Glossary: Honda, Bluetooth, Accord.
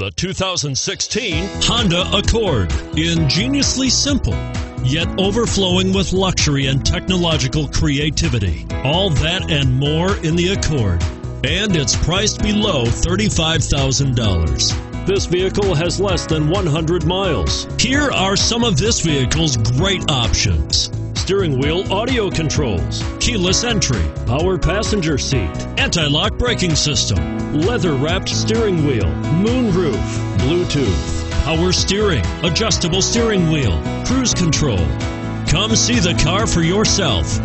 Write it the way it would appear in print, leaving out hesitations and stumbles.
the 2016 Honda Accord. Ingeniously simple, yet overflowing with luxury and technological creativity. All that and more in the Accord. And it's priced below $35,000. This vehicle has less than 100 miles. Here are some of this vehicle's great options: steering wheel audio controls, keyless entry, power passenger seat, anti-lock braking system, leather-wrapped steering wheel, moonroof, Bluetooth, power steering, adjustable steering wheel, cruise control. Come see the car for yourself.